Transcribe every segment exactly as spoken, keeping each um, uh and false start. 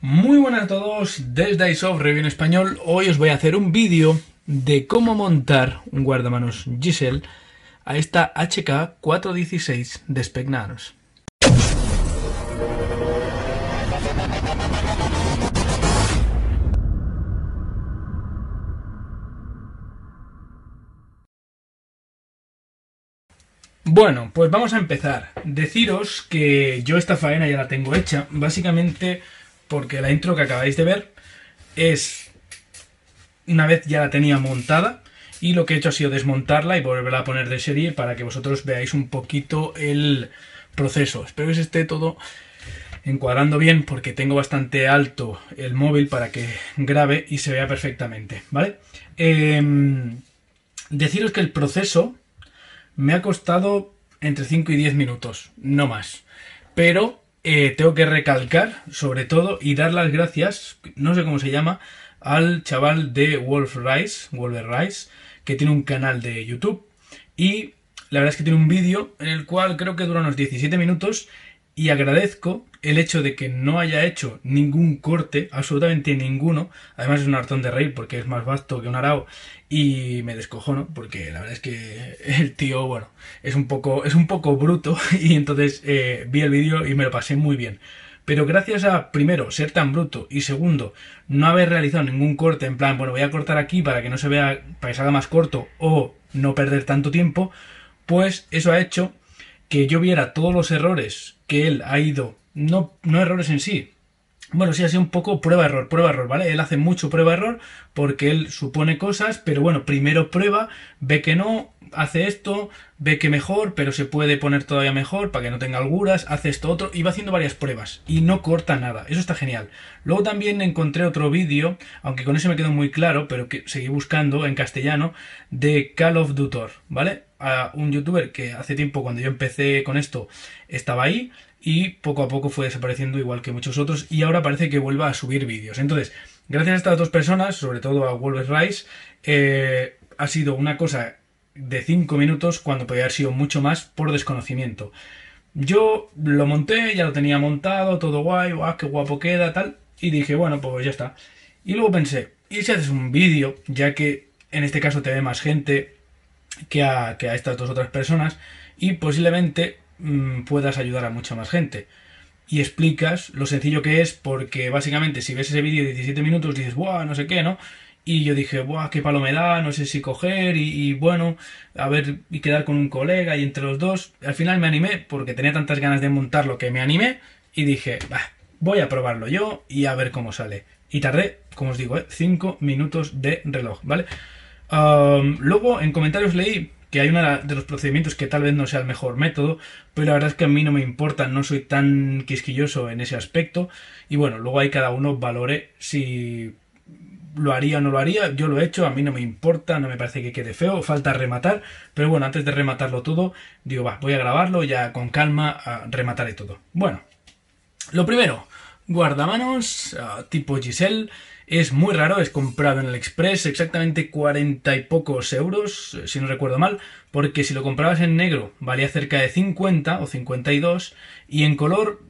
Muy buenas a todos, desde Airsoft Review en Español. Hoy os voy a hacer un vídeo de cómo montar un guardamanos Giselle a esta H K cuatro dieciséis de Specnaros. Bueno, pues vamos a empezar. Deciros que yo esta faena ya la tengo hecha, básicamente porque la intro que acabáis de ver es una vez ya la tenía montada, y lo que he hecho ha sido desmontarla y volverla a poner de serie para que vosotros veáis un poquito el proceso. Espero que se esté todo encuadrando bien porque tengo bastante alto el móvil para que grabe y se vea perfectamente, ¿vale? Eh, deciros que el proceso me ha costado entre cinco y diez minutos, no más, pero Eh, tengo que recalcar, sobre todo, y dar las gracias, no sé cómo se llama, al chaval de Wolf Rice, Wolver Rice, que tiene un canal de YouTube. Y la verdad es que tiene un vídeo en el cual creo que dura unos diecisiete minutos, y agradezco el hecho de que no haya hecho ningún corte, absolutamente ninguno. Además es un hartón de reír porque es más vasto que un arao y me descojono porque la verdad es que el tío, bueno, es un poco, es un poco bruto, y entonces eh, vi el vídeo y me lo pasé muy bien. Pero gracias a, primero, ser tan bruto, y segundo, no haber realizado ningún corte en plan, bueno, voy a cortar aquí para que no se vea, para que salga más corto o no perder tanto tiempo, pues eso ha hecho que yo viera todos los errores que él ha ido, no, no errores en sí, bueno, sí ha sido un poco prueba-error, prueba-error, ¿vale? Él hace mucho prueba-error porque él supone cosas, pero bueno, primero prueba, ve que no, hace esto, ve que mejor, pero se puede poner todavía mejor para que no tenga alguras, hace esto otro, y va haciendo varias pruebas y no corta nada, eso está genial. Luego también encontré otro vídeo, aunque con ese me quedó muy claro, pero que seguí buscando en castellano, de Call of Duty, ¿vale? A un youtuber que hace tiempo, cuando yo empecé con esto, estaba ahí y poco a poco fue desapareciendo, igual que muchos otros, y ahora parece que vuelva a subir vídeos. Entonces, gracias a estas dos personas, sobre todo a Wolf Rice, eh, ha sido una cosa de cinco minutos cuando podría haber sido mucho más por desconocimiento. Yo lo monté, ya lo tenía montado, todo guay, guau, qué guapo queda, tal, y dije, bueno, pues ya está. Y luego pensé, ¿y si haces un vídeo? Ya que en este caso te ve más gente que a, que a estas dos otras personas, y posiblemente mmm, puedas ayudar a mucha más gente, y explicas lo sencillo que es, porque básicamente si ves ese vídeo de diecisiete minutos dices, buah, no sé qué, ¿no? Y yo dije, buah, qué palo me da, no sé si coger, y, y bueno, a ver, y quedar con un colega, y entre los dos, al final me animé, porque tenía tantas ganas de montarlo que me animé, y dije, bah, voy a probarlo yo, y a ver cómo sale, y tardé, como os digo, cinco minutos de reloj, ¿vale? Um, luego en comentarios leí que hay uno de los procedimientos que tal vez no sea el mejor método, pero la verdad es que a mí no me importa, no soy tan quisquilloso en ese aspecto, y bueno, luego ahí cada uno valore si lo haría o no lo haría. Yo lo he hecho, a mí no me importa, no me parece que quede feo, falta rematar, pero bueno, antes de rematarlo todo, digo, va, voy a grabarlo ya con calma, remataré todo. Bueno, lo primero, guardamanos uh, tipo Giselle. Es muy raro, es comprado en el Express, exactamente cuarenta y pocos euros, si no recuerdo mal, porque si lo comprabas en negro valía cerca de cincuenta o cincuenta y dos, y en color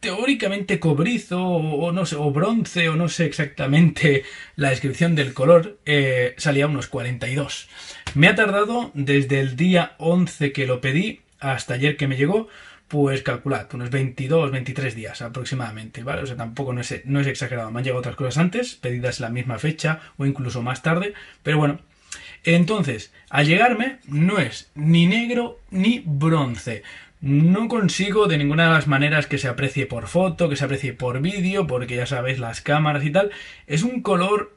teóricamente cobrizo o, o no sé, o bronce, o no sé exactamente la descripción del color, eh, salía unos cuarenta y dos. Me ha tardado desde el día once que lo pedí hasta ayer que me llegó, pues calculad, unos veintidós, veintitrés días aproximadamente, ¿vale? O sea, tampoco no es, no es exagerado, me han llegado otras cosas antes, pedidas en la misma fecha o incluso más tarde, pero bueno. Entonces, al llegarme, no es ni negro ni bronce. No consigo de ninguna de las maneras que se aprecie por foto, que se aprecie por vídeo, porque ya sabéis, las cámaras y tal. Es un color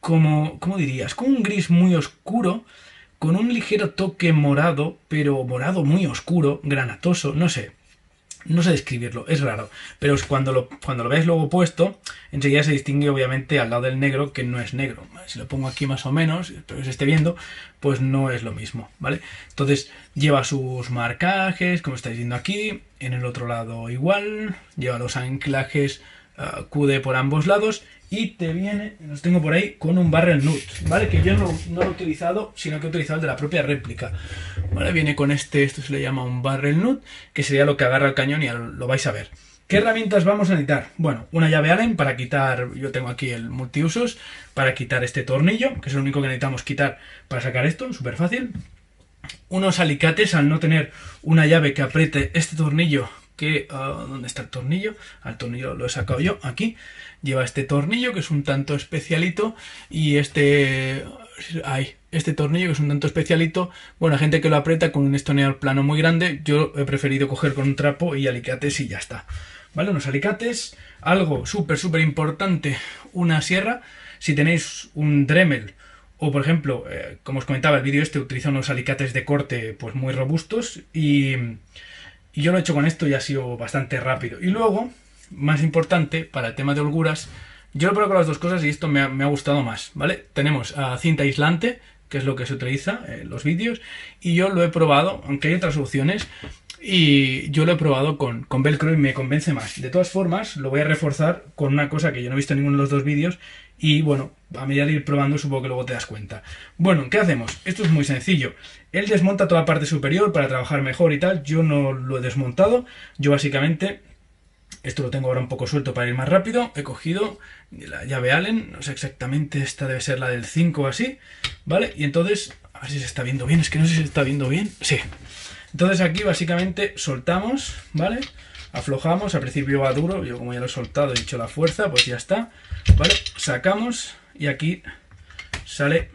como, ¿cómo dirías? Como un gris muy oscuro, con un ligero toque morado, pero morado muy oscuro, granatoso, no sé, no sé describirlo, es raro, pero cuando lo, cuando lo veis luego puesto, enseguida se distingue obviamente al lado del negro, que no es negro. Si lo pongo aquí más o menos, espero que se esté viendo, pues no es lo mismo, ¿vale? Entonces lleva sus marcajes, como estáis viendo aquí, en el otro lado igual, lleva los anclajes uh, Q D por ambos lados, y te viene, los tengo por ahí, con un barrel nut, ¿vale? Que yo no, no lo he utilizado, sino que he utilizado el de la propia réplica, ¿vale? Viene con este, esto se le llama un barrel nut, que sería lo que agarra el cañón, y lo vais a ver. ¿Qué herramientas vamos a necesitar? Bueno, una llave Allen para quitar, yo tengo aquí el multiusos, para quitar este tornillo, que es lo único que necesitamos quitar para sacar esto, súper fácil. Unos alicates, al no tener una llave que apriete este tornillo, que, uh, ¿dónde está el tornillo? Al tornillo lo he sacado yo, aquí, lleva este tornillo que es un tanto especialito y este... Ahí, este tornillo que es un tanto especialito. Bueno, gente que lo aprieta con un estoneador plano muy grande. Yo he preferido coger con un trapo y alicates y ya está. ¿Vale? Unos alicates. Algo súper, súper importante. Una sierra. Si tenéis un Dremel o, por ejemplo, eh, como os comentaba el vídeo este, utiliza unos alicates de corte pues muy robustos. Y, y yo lo he hecho con esto y ha sido bastante rápido. Y luego, más importante, para el tema de holguras... Yo lo pruebo con las dos cosas y esto me ha, me ha gustado más, ¿vale? Tenemos uh, cinta aislante, que es lo que se utiliza en los vídeos, y yo lo he probado, aunque hay otras opciones, y yo lo he probado con, con velcro y me convence más. De todas formas, lo voy a reforzar con una cosa que yo no he visto en ninguno de los dos vídeos, y bueno, a medida de ir probando supongo que luego te das cuenta. Bueno, ¿qué hacemos? Esto es muy sencillo. Él desmonta toda la parte superior para trabajar mejor y tal, yo no lo he desmontado, yo básicamente... Esto lo tengo ahora un poco suelto para ir más rápido. He cogido la llave Allen, no sé exactamente, esta debe ser la del cinco o así, ¿vale? Y entonces, a ver si se está viendo bien, es que no sé si se está viendo bien, sí. Entonces aquí básicamente soltamos, ¿vale? Aflojamos, al principio va duro, yo como ya lo he soltado he hecho la fuerza, pues ya está, ¿vale? Sacamos y aquí sale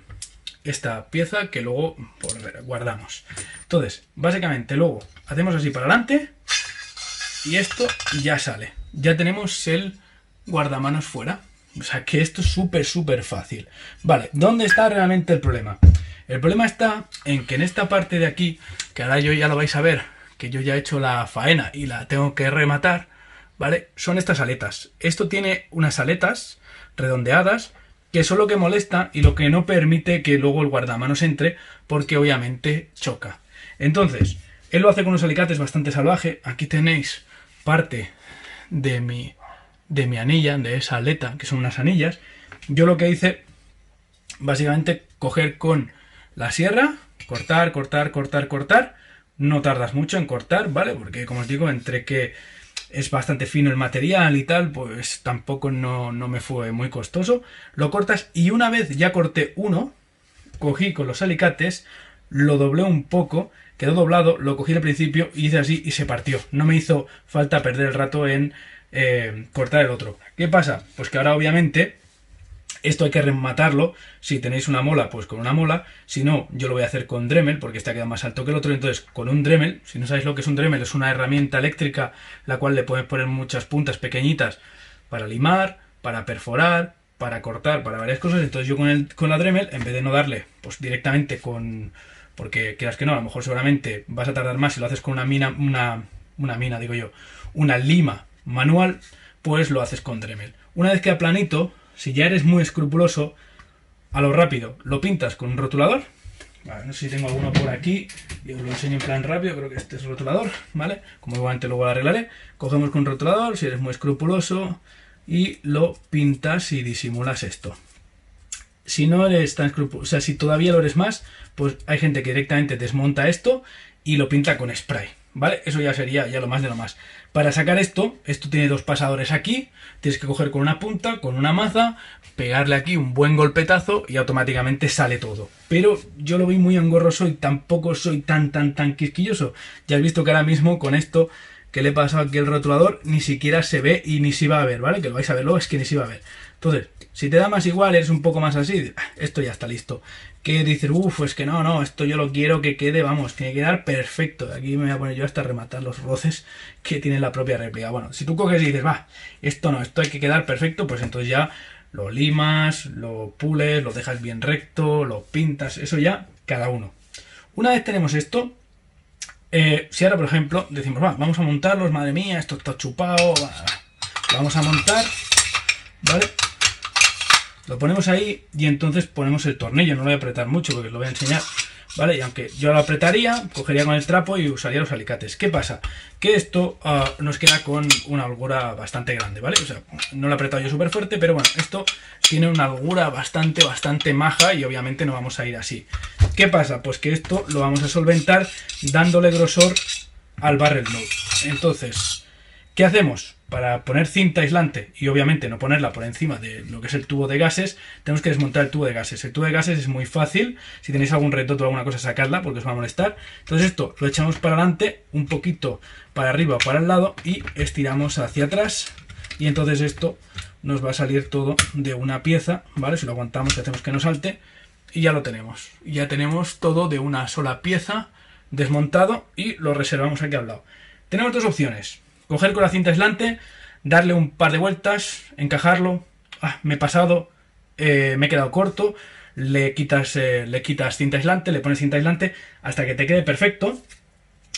esta pieza que luego guardamos. Entonces, básicamente luego hacemos así para adelante... Y esto ya sale. Ya tenemos el guardamanos fuera. O sea que esto es súper, súper fácil. Vale, ¿dónde está realmente el problema? El problema está en que en esta parte de aquí, que ahora yo ya lo vais a ver, que yo ya he hecho la faena y la tengo que rematar, ¿vale? Son estas aletas. Esto tiene unas aletas redondeadas, que son lo que molesta y lo que no permite que luego el guardamanos entre, porque obviamente choca. Entonces, él lo hace con unos alicates bastante salvaje. Aquí tenéis... parte de mi, de mi anilla, de esa aleta, que son unas anillas. Yo lo que hice, básicamente, coger con la sierra, cortar, cortar, cortar, cortar. No tardas mucho en cortar, ¿vale? Porque, como os digo, entre que es bastante fino el material y tal, pues tampoco no, no me fue muy costoso. Lo cortas y una vez ya corté uno, cogí con los alicates, lo doblé un poco... Quedó doblado, lo cogí al principio y hice así y se partió. No me hizo falta perder el rato en eh, cortar el otro. ¿Qué pasa? Pues que ahora obviamente esto hay que rematarlo. Si tenéis una mola, pues con una mola. Si no, yo lo voy a hacer con Dremel porque este ha quedado más alto que el otro. Entonces, con un Dremel, si no sabéis lo que es un Dremel, es una herramienta eléctrica la cual le puedes poner muchas puntas pequeñitas para limar, para perforar, para cortar, para varias cosas. Entonces yo con, el, con la Dremel, en vez de no darle pues directamente con... Porque quieras que no, a lo mejor seguramente vas a tardar más si lo haces con una mina, una, una mina, digo yo, una lima manual, pues lo haces con Dremel. Una vez que aplanito, si ya eres muy escrupuloso, a lo rápido, lo pintas con un rotulador. Vale, no sé si tengo alguno por aquí, yo os lo enseño en plan rápido, creo que este es rotulador, ¿vale? Como igualmente luego lo arreglaré. Cogemos con un rotulador, si eres muy escrupuloso, y lo pintas y disimulas esto. Si no eres tan escrupuloso, o sea, si todavía lo eres más, pues hay gente que directamente desmonta esto y lo pinta con spray, ¿vale? Eso ya sería ya lo más de lo más. Para sacar esto, esto tiene dos pasadores aquí, tienes que coger con una punta, con una maza, pegarle aquí un buen golpetazo y automáticamente sale todo. Pero yo lo vi muy engorroso y tampoco soy tan, tan, tan quisquilloso. Ya has visto que ahora mismo con esto que le he pasado aquí el rotulador, ni siquiera se ve y ni se va a ver, ¿vale? Que lo vais a ver luego, es que ni se va a ver. Entonces, si te da más igual, eres un poco más así, esto ya está listo. Que dices, uff, es que no, no, esto yo lo quiero que quede, vamos, tiene que quedar perfecto. Aquí me voy a poner yo hasta rematar los roces que tiene la propia réplica. Bueno, si tú coges y dices, va, esto no, esto hay que quedar perfecto, pues entonces ya lo limas, lo pules, lo dejas bien recto, lo pintas, eso ya, cada uno. Una vez tenemos esto, eh, si ahora, por ejemplo, decimos, va, vamos a montarlos, madre mía, esto está chupado, va, va. Lo vamos a montar, ¿vale? Lo ponemos ahí y entonces ponemos el tornillo, no lo voy a apretar mucho porque os lo voy a enseñar, ¿vale? Y aunque yo lo apretaría, cogería con el trapo y usaría los alicates. ¿Qué pasa? Que esto uh, nos queda con una holgura bastante grande, ¿vale? O sea, no lo he apretado yo súper fuerte, pero bueno, esto tiene una holgura bastante, bastante maja y obviamente no vamos a ir así. ¿Qué pasa? Pues que esto lo vamos a solventar dándole grosor al barrel node. Entonces, ¿qué hacemos? para poner cinta aislante y obviamente no ponerla por encima de lo que es el tubo de gases, tenemos que desmontar el tubo de gases. El tubo de gases es muy fácil, si tenéis algún retoto o alguna cosa, sacadla porque os va a molestar. Entonces esto lo echamos para adelante, un poquito para arriba o para el lado y estiramos hacia atrás y entonces esto nos va a salir todo de una pieza, ¿vale? Si lo aguantamos y hacemos que no salte y ya lo tenemos. Ya tenemos todo de una sola pieza desmontado y lo reservamos aquí al lado. Tenemos dos opciones. Coger con la cinta aislante, darle un par de vueltas, encajarlo, ah, me he pasado, eh, me he quedado corto, le quitas, eh, le quitas cinta aislante, le pones cinta aislante hasta que te quede perfecto.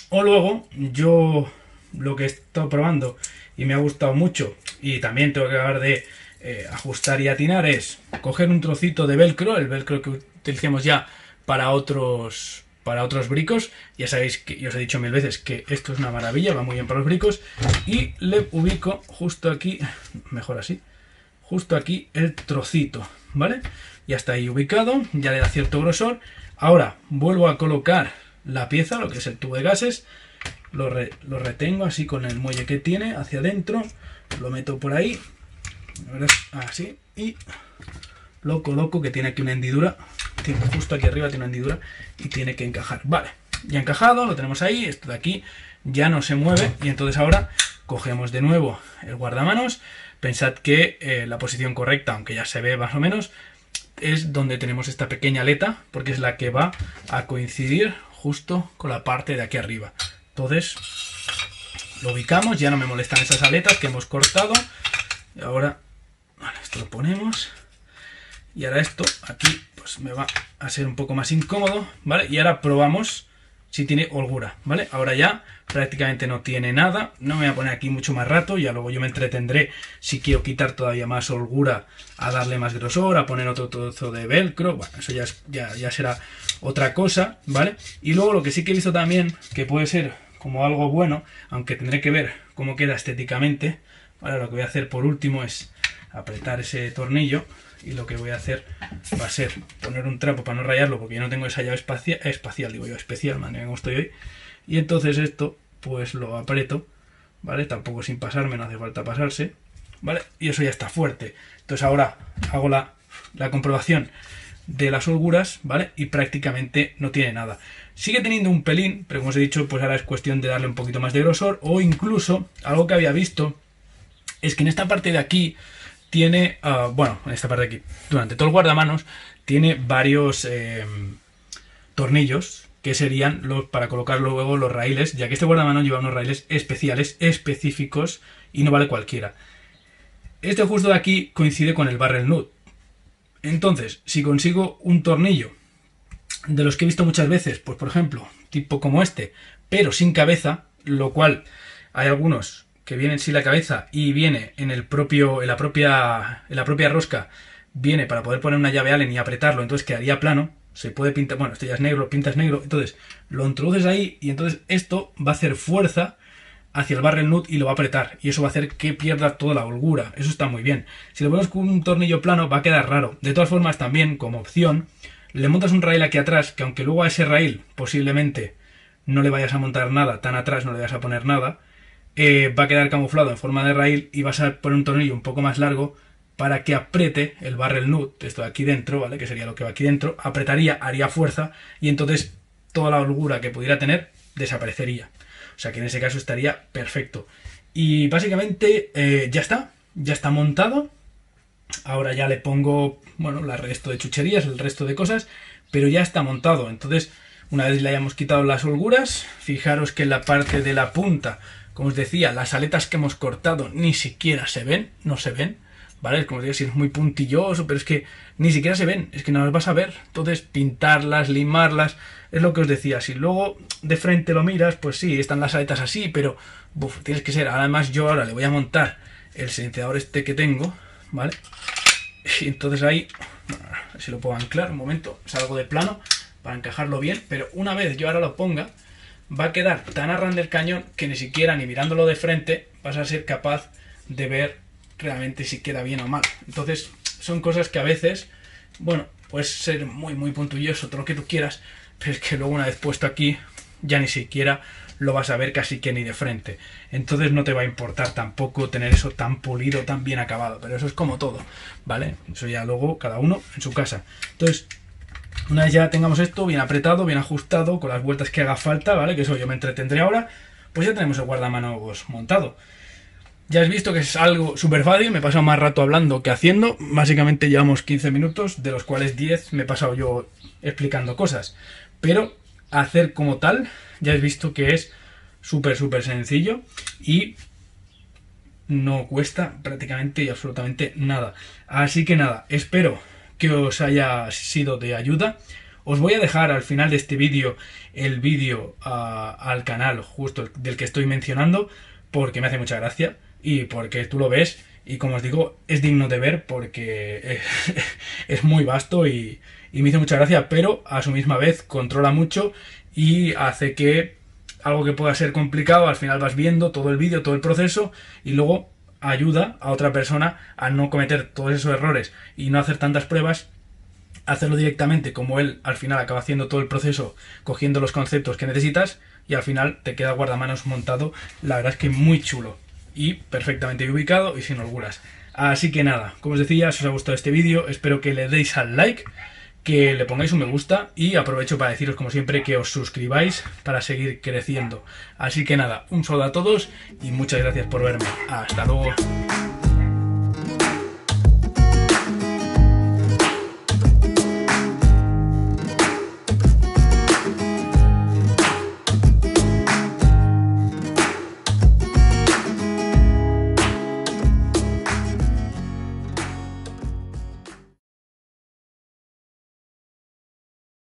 O luego, yo lo que he estado probando y me ha gustado mucho y también tengo que acabar de eh, ajustar y atinar es coger un trocito de velcro, el velcro que utilicemos ya para otros... para otros bricos, ya sabéis que yo os he dicho mil veces que esto es una maravilla, va muy bien para los bricos, y le ubico justo aquí, mejor así, justo aquí el trocito, ¿vale? Ya está ahí ubicado, ya le da cierto grosor. Ahora vuelvo a colocar la pieza, lo que es el tubo de gases, lo, re, lo retengo así con el muelle que tiene hacia adentro, lo meto por ahí, así, y lo coloco, que tiene aquí una hendidura, tiene justo aquí arriba, tiene una hendidura y tiene que encajar. Vale, ya encajado, lo tenemos ahí, esto de aquí ya no se mueve y entonces ahora cogemos de nuevo el guardamanos. Pensad que eh, la posición correcta, aunque ya se ve más o menos, es donde tenemos esta pequeña aleta porque es la que va a coincidir justo con la parte de aquí arriba. Entonces lo ubicamos, ya no me molestan esas aletas que hemos cortado. Y ahora, vale, esto lo ponemos. Y ahora esto aquí pues me va a ser un poco más incómodo, ¿vale? Y ahora probamos si tiene holgura, ¿vale? Ahora ya prácticamente no tiene nada, no me voy a poner aquí mucho más rato, ya luego yo me entretendré si quiero quitar todavía más holgura, a darle más grosor, a poner otro trozo de velcro, bueno, eso ya, es, ya, ya será otra cosa, ¿vale? Y luego lo que sí que he visto también, que puede ser como algo bueno, aunque tendré que ver cómo queda estéticamente, ahora lo que voy a hacer por último es apretar ese tornillo. Y lo que voy a hacer va a ser poner un trapo para no rayarlo, porque yo no tengo esa llave espacial, espacial digo yo, especial, man, como estoy hoy. Y entonces esto, pues lo aprieto, ¿vale? Tampoco sin pasarme, no hace falta pasarse, ¿vale? Y eso ya está fuerte. Entonces ahora hago la, la comprobación de las holguras, ¿vale? Y prácticamente no tiene nada. Sigue teniendo un pelín, pero como os he dicho, pues ahora es cuestión de darle un poquito más de grosor, o incluso, algo que había visto, es que en esta parte de aquí, tiene, uh, bueno, en esta parte de aquí, durante todo el guardamanos, tiene varios eh, tornillos que serían los para colocar luego los raíles, ya que este guardamanos lleva unos raíles especiales, específicos, y no vale cualquiera. Este justo de aquí coincide con el barrel nut. Entonces, si consigo un tornillo de los que he visto muchas veces, pues por ejemplo, tipo como este, pero sin cabeza, lo cual hay algunos que viene sin la cabeza y viene en el propio en la propia en la propia rosca, viene para poder poner una llave Allen y apretarlo, entonces quedaría plano, se puede pintar, bueno, esto ya es negro, pintas negro, entonces lo introduces ahí y entonces esto va a hacer fuerza hacia el barrel nut y lo va a apretar y eso va a hacer que pierda toda la holgura, eso está muy bien. Si lo ponemos con un tornillo plano va a quedar raro. De todas formas también, como opción, le montas un rail aquí atrás, que aunque luego a ese rail posiblemente no le vayas a montar nada, tan atrás no le vayas a poner nada, Eh, va a quedar camuflado en forma de rail y vas a poner un tornillo un poco más largo para que apriete el barrel nut, esto de aquí dentro, ¿vale? Que sería lo que va aquí dentro, apretaría, haría fuerza y entonces toda la holgura que pudiera tener desaparecería. O sea que en ese caso estaría perfecto. Y básicamente eh, ya está, ya está montado. Ahora ya le pongo, bueno, el resto de chucherías, el resto de cosas, pero ya está montado. Entonces, una vez le hayamos quitado las holguras, fijaros que en la parte de la punta, como os decía, las aletas que hemos cortado ni siquiera se ven, no se ven, ¿vale? Como os digo, si es muy puntilloso, pero es que ni siquiera se ven, es que no las vas a ver. Entonces, pintarlas, limarlas, es lo que os decía. Si luego de frente lo miras, pues sí, están las aletas así, pero buf, tienes que ser. Además, yo ahora le voy a montar el silenciador este que tengo, ¿vale? Y entonces ahí, a ver si lo puedo anclar, un momento, salgo de plano para encajarlo bien, pero una vez yo ahora lo ponga, va a quedar tan a ras del cañón que ni siquiera, ni mirándolo de frente, vas a ser capaz de ver realmente si queda bien o mal. Entonces, son cosas que a veces, bueno, puedes ser muy, muy puntilloso, todo lo que tú quieras, pero es que luego una vez puesto aquí, ya ni siquiera lo vas a ver casi que ni de frente. Entonces no te va a importar tampoco tener eso tan pulido, tan bien acabado. Pero eso es como todo, ¿vale? Eso ya luego cada uno en su casa. Entonces, una vez ya tengamos esto bien apretado, bien ajustado, con las vueltas que haga falta, ¿vale? Que eso yo me entretendré ahora. Pues ya tenemos el guardamanos montado. Ya has visto que es algo súper fácil, me he pasado más rato hablando que haciendo. Básicamente llevamos quince minutos, de los cuales diez me he pasado yo explicando cosas. Pero hacer como tal, ya has visto que es súper, súper sencillo y no cuesta prácticamente y absolutamente nada. Así que nada, espero que os haya sido de ayuda. Os voy a dejar al final de este vídeo el vídeo uh, al canal justo del que estoy mencionando, porque me hace mucha gracia y porque tú lo ves y, como os digo, es digno de ver porque es, es muy vasto y, y me hizo mucha gracia, pero a su misma vez controla mucho y hace que algo que pueda ser complicado, al final vas viendo todo el vídeo, todo el proceso y luego ayuda a otra persona a no cometer todos esos errores y no hacer tantas pruebas, hacerlo directamente como él al final acaba haciendo todo el proceso, cogiendo los conceptos que necesitas y al final te queda guardamanos montado, la verdad es que muy chulo y perfectamente ubicado y sin holguras. Así que nada, como os decía, si os ha gustado este vídeo, espero que le deis al like, que le pongáis un me gusta y aprovecho para deciros como siempre que os suscribáis para seguir creciendo. Así que nada, un saludo a todos y muchas gracias por verme. Hasta luego.